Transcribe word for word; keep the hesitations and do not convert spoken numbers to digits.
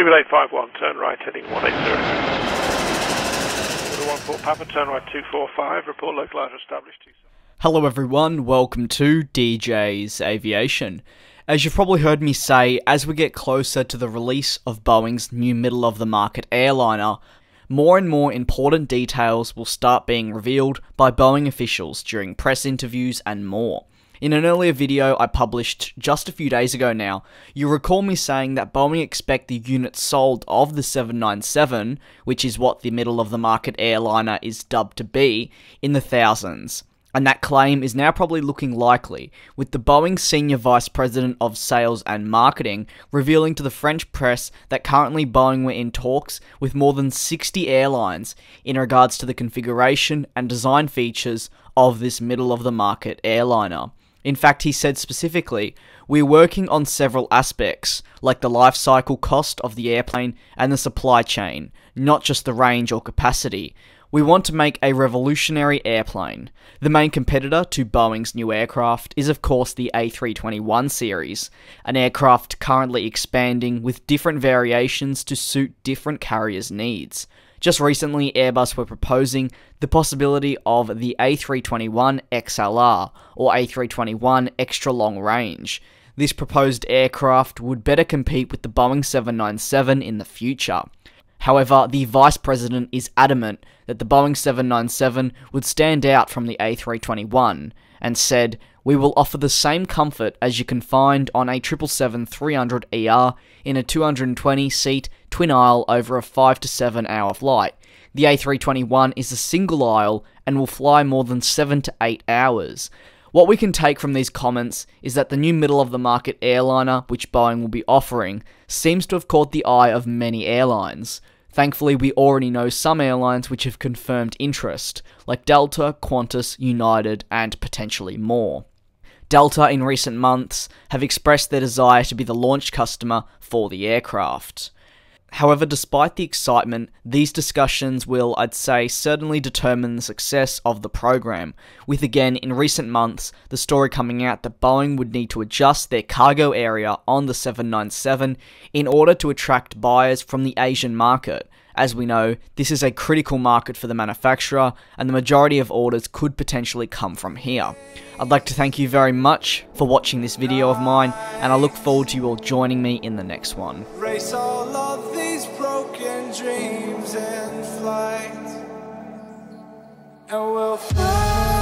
Speedway eight five one, turn right heading one eight zero. Order one four Papa, turn right two four five, report localizer established. Hello everyone, welcome to D J's Aviation. As you've probably heard me say, as we get closer to the release of Boeing's new middle-of-the-market airliner, more and more important details will start being revealed by Boeing officials during press interviews and more. In an earlier video I published just a few days ago now, you'll recall me saying that Boeing expect the units sold of the seven ninety-seven, which is what the middle-of-the-market airliner is dubbed to be, in the thousands. And that claim is now probably looking likely, with the Boeing Senior Vice President of Sales and Marketing revealing to the French press that currently Boeing were in talks with more than sixty airlines in regards to the configuration and design features of this middle-of-the-market airliner. In fact, he said specifically, "We're working on several aspects, like the life cycle cost of the airplane and the supply chain, not just the range or capacity. We want to make a revolutionary airplane." The main competitor to Boeing's new aircraft is of course the A three twenty-one series, an aircraft currently expanding with different variations to suit different carriers' needs. Just recently, Airbus were proposing the possibility of the A three twenty-one X L R, or A three twenty-one Extra Long Range. This proposed aircraft would better compete with the Boeing seven ninety-seven in the future. However, the Vice President is adamant that the Boeing seven ninety-seven would stand out from the A three twenty-one, and said, "We will offer the same comfort as you can find on a seven seventy-seven three hundred E R in a two hundred twenty seat twin aisle over a five to seven hour flight. The A three twenty-one is a single aisle and will fly more than seven to eight hours." What we can take from these comments is that the new middle-of-the-market airliner, which Boeing will be offering, seems to have caught the eye of many airlines. Thankfully, we already know some airlines which have confirmed interest, like Delta, Qantas, United, and potentially more. Delta, in recent months, have expressed their desire to be the launch customer for the aircraft. However, despite the excitement, these discussions will, I'd say, certainly determine the success of the program, with again, in recent months, the story coming out that Boeing would need to adjust their cargo area on the seven ninety-seven in order to attract buyers from the Asian market. As we know, this is a critical market for the manufacturer, and the majority of orders could potentially come from here. I'd like to thank you very much for watching this video of mine, and I look forward to you all joining me in the next one. Race all of these broken dreams in flight, and we'll fly.